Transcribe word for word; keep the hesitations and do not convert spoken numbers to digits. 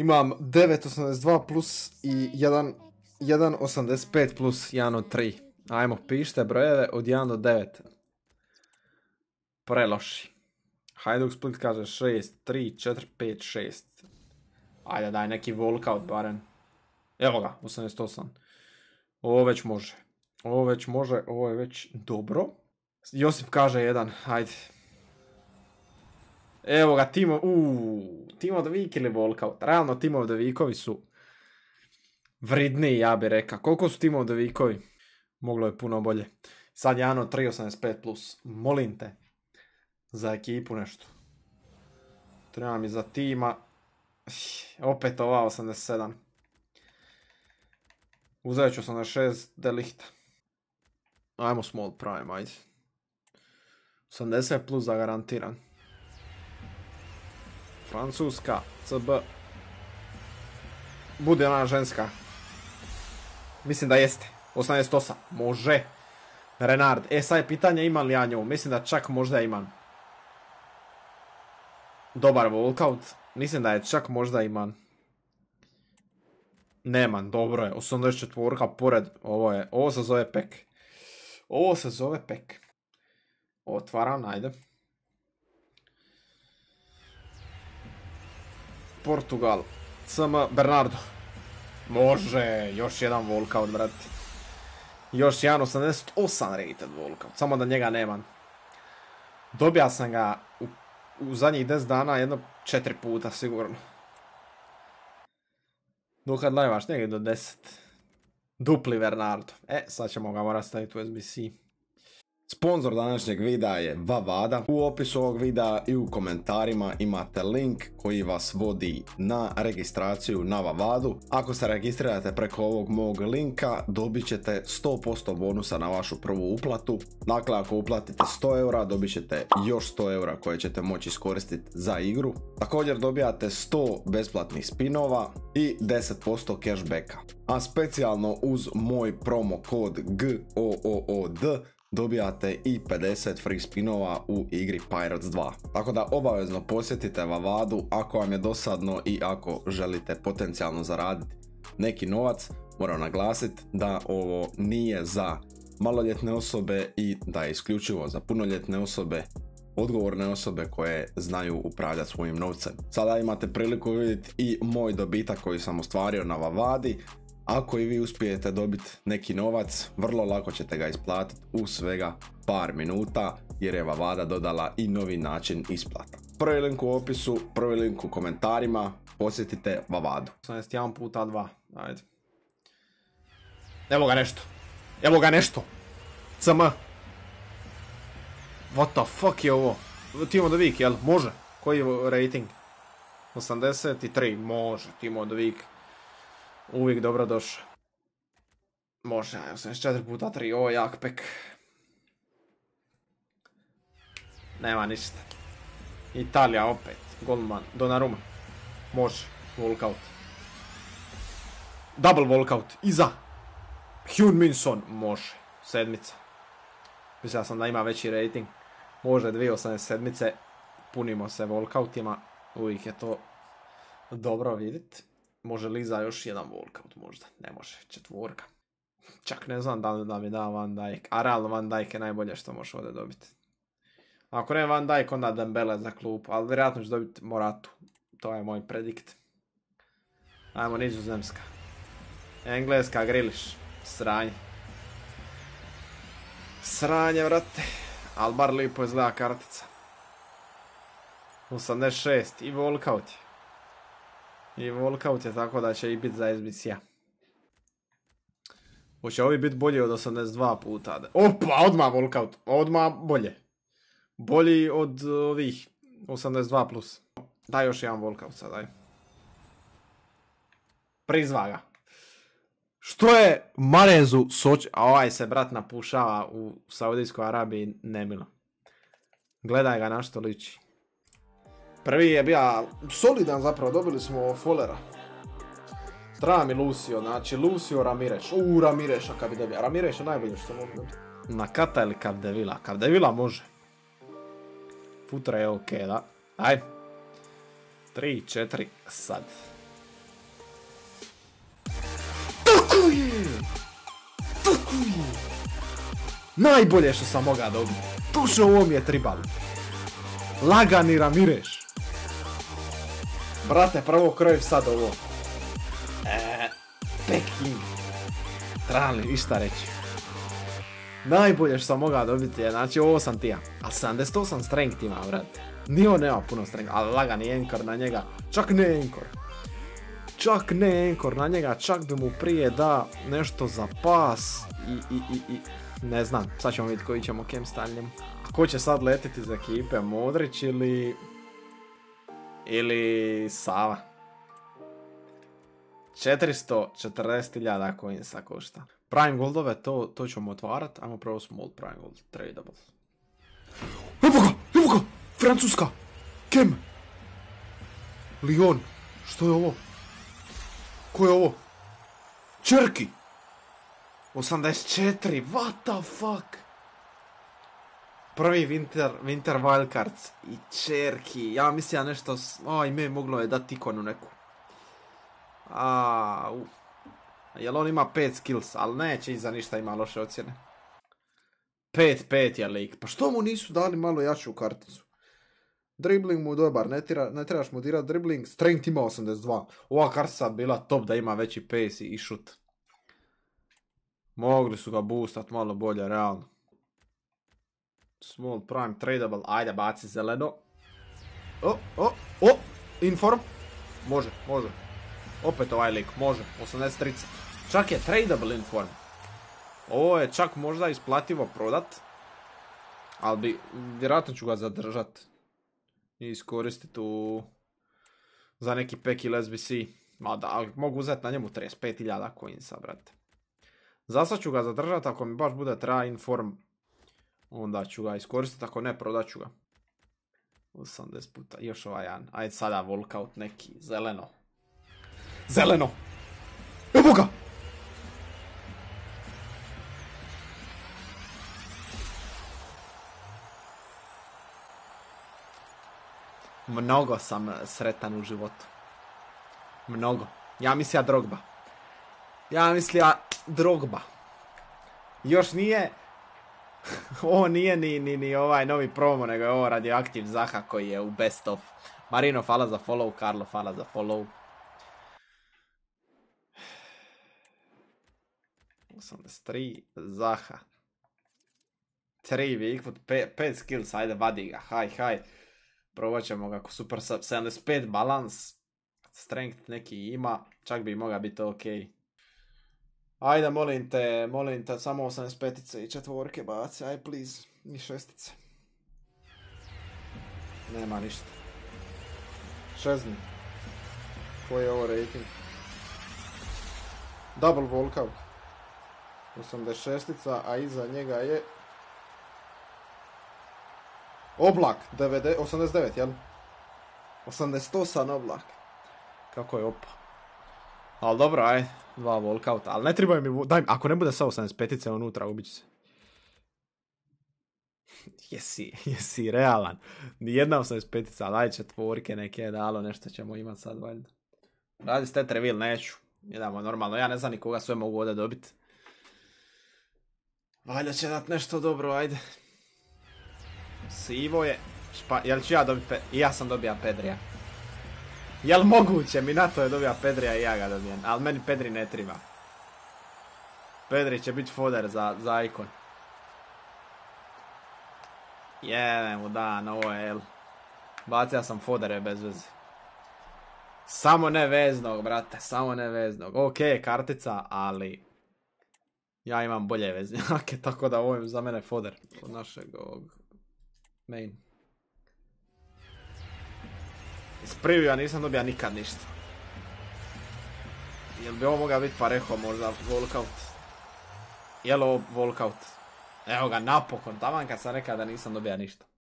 Imam devet osam dva plus i jedan osam pet plus jedan od tri. Ajmo, pišite brojeve od jedan do devet. Preloši. Hajduk Split kaže šest, tri, četiri, pet, šest. Ajde, daj neki walkout barem. Evo ga, osamnaest osam. Ovo već može. Ovo već može, ovo je već dobro. Josip kaže jedan, ajde. Evo ga, Timo, uuu, Timodovik ili walkout. Realno Timodovikovi su vridniji, ja bih rekao. Koliko su Timodovikovi? Moglo je puno bolje. Sad Jano, tri osam pet plus. Molim te. Za ekipu nešto. Treba mi za tima. Opet ova osamdeset sedam. Uzet ću osamdeset šest delihta. Ajmo small prime, ajde. osamdeset plus zagarantiran. Francuska, C B. Bude ona ženska. Mislim da jeste. osamdeset osam, može. Renard, e sad je pitanje imam li ja nju. Mislim da čak možda imam. Dobar walkout. Mislim da je čak možda imam. Nemam, dobro je. osamdeset četiri pored. Ovo je, ovo se zove pek. Ovo se zove pek. Otvaram, ajde. Portugal. C M Bernardo. Može, još jedan walkout, brati. Još jedan osamdeset osam rated walkout. Samo da njega nemam. Dobija sam ga u U zadnjih deset dana jedno četiri puta sigurno. Dokad lajvaš negdje do deset. Dupli Bernardo. E, sad ćemo ga morati staviti u S B C. Sponzor današnjeg videa je Vavada. U opisu ovog videa i u komentarima imate link koji vas vodi na registraciju na Vavadu. Ako se registrirate preko ovog mog linka dobit ćete sto posto bonusa na vašu prvu uplatu. Dakle, ako uplatite sto eura dobit ćete još sto eura koje ćete moći iskoristiti za igru. Također dobijate sto besplatnih spinova i deset posto cashbacka. A specijalno uz moj promo kod GOOOD dobijate i pedeset free spinova u igri Pirates dva. Tako da obavezno posjetite Vavadu ako vam je dosadno i ako želite potencijalno zaraditi neki novac. Moram naglasiti da ovo nije za maloljetne osobe i da je isključivo za punoljetne osobe, odgovorne osobe koje znaju upravljati svojim novcem. Sada imate priliku vidjeti i moj dobitak koji sam ostvario na Vavadi. Ako i vi uspijete dobiti neki novac, vrlo lako ćete ga isplatiti u svega par minuta jer je Vavada dodala i novi način isplata. Prvi link u opisu, prvi link u komentarima, posjetite Vavadu. osamdeset jedan puta dva, ajde. Evo ga nešto, evo ga nešto. C M. What the fuck je ovo? Timodovik, jel? Može. Koji je rating? osamdeset tri, može Timodovik. Uvijek dobro došao. Može, osamdeset četiri puta tri, ovo je jak pek. Nema ništa. Italija opet, Goldman, Donnarum. Može, walkout. Double walkout, iza. Hune Minson, može, sedmica. Mislio sam da ima veći rating. Može, dvije osamdeset sedmice. Punimo se walkoutima, uvijek je to dobro vidjeti. Može li za još jedan walkout možda? Ne može, četvorka. Čak ne znam da li da mi da Van Dijke. A realno Van Dijke je najbolje što možeš ovdje dobiti. Ako ne Van Dijke onda Dembele za klub. Ali vjerojatno ću dobiti Moratu. To je moj predikt. Ajmo Nizozemska. Engleska, Griliš. Sranje. Sranje vrate. Ali bar lipo izgleda kartica. osamdeset šest i walkout je. I walkout je tako da će i biti za S B C-a. Hoće ovi biti bolji od osamdeset dva puta. Opa, odmah walkout. Odmah bolje. Bolji od ovih osamdeset dva plus. Daj još jedan walkout sad, daj. Prizva ga. Što je Marezu Soči... A ovaj se brat napušava u Saudijskoj Arabiji nemilo. Gledaj ga na što liči. Prvi je bio solidan zapravo, dobili smo folera. Treba mi Lucio, znači Lucio-Ramireš. Uuu, Ramireša Capdevila. Ramireš je najbolje što mogu dobiti. Na kata ili Capdevila? Capdevila može. Futra je okej, da. Aj. tri, četiri, sad. je! Tako je! Najbolje što sam mogao dobiti. Tuše ovo mi je tribalo. Lagani Ramireš. Brate, prvo krojev sad ovo. Eee, Peking. Trebali išta reći. Najbolje što sam mogao dobiti je, znači ovo sam tija. A sedamdeset osam strength ima, brate. Nije on nema puno strength, ali lagani enkor na njega. Čak ne enkor. Čak ne enkor na njega, čak bi mu prije da nešto za pas i, i, i, i. Ne znam, sad ćemo vidjeti koji ćemo kem stanjem. Ko će sad letiti za ekipe, Modrić ili... ili Sava. četiristo četrdeset hiljada coinsa košta. Prime goldove, to, to ćemo otvarat, ajmo prvo small prime gold, tradable. Evo ga, evo ga, Francuska, kem. Lyon, što je ovo? Ko je ovo? Cherky! osamdeset četiri, what the fuck? Prvi Winter, winter Wildcards i Cherky, ja mislim ja nešto, o ime je moglo je dati ikonu neku. Aaaa, uff. Jel on ima pet skills, ali neće iza ništa ima loše ocjene. pet pet je lik, pa što mu nisu dali malo jaču karticu? Dribbling mu dobar, ne, tira, ne trebaš mu dirati dribbling, strength ima osamdeset dva. Ova kartica bila top da ima veći pace i shoot. Mogli su ga boostat malo bolje, realno. Small prime tradable, ajde baci zeleno. O, o, o, inform. Može, može. Opet ovaj lik, može, osamdeset tri. Čak je tradable inform. Ovo je čak možda isplativo prodat. Ali bi, vjerojatno ću ga zadržat. I iskoristit u... za neki pek ili S B C. Ma da, mogu uzeti na njemu trideset pet hiljada coinsa, brate. Zasad ću ga zadržat, ako mi baš bude treba inform. Onda ću ga iskoristiti, ako ne, prodat ću ga. osamdeset puta, još ovaj jedan. Ajde sada walkout neki, zeleno. Zeleno! Evo ga! Mnogo sam sretan u životu. Mnogo. Ja mislija Drogba. Ja mislija Drogba. Još nije... ovo nije ni, ni, ni ovaj novi promo, nego je ovo radioaktiv Zaha koji je u best of. Marino, hvala za follow. Karlo, hvala za follow. osamdeset tri. Zaha. tri, pet skills. Ajde, vadi ga. Haj, haj. Probat ćemo ga ko super sub, sedamdeset pet balans, strength neki ima, čak bi mogao biti ok. Ajde molim te, molim te, samo osamdeset petice i četvorke baci, aj please, i šestice. Nema ništa. Šezni. Koji je ovo rating? Double walkout. osamdeset šestica, a iza njega je... Oblak, osamdeset devet, jel? osamdeset osam Oblak. Kako je opa. Ali dobro, aj, dva walkouta, ali ne trebaju mi, daj mi, ako ne bude sa osamdeset petice unutra, ubiću se. Jesi, jesi realan. Nijedna osamdeset petica, ali aj četvorke neke je dalo, nešto ćemo imat sad, valjda. Radi ste trevil, neću. Idemo normalno, ja ne znam ni koga sve mogu ovdje dobit. Valjda će dat nešto dobro, ajde. Sivo je, špa, jel ću ja dobiti Pedrija? I ja sam dobija Pedrija. Jel moguće? Minato je dobija Pedrija i ja ga dobijem, ali meni Pedri ne treba. Pedri će biti foder za, za ikon. Jedemo dan, ovo je el. Bacija sam fodere bez veze. Samo neveznog, brate, samo neveznog. Ok, kartica, ali... ja imam bolje veznjake, tako da ovo je za mene foder. Od našeg ovog... main. Iz previewa nisam dobija nikad ništa. Jel bi ovo mogao biti pareho možda walkout? Jel ovo walkout? Evo ga napokon, taman kad sam rekao da nisam dobija ništa.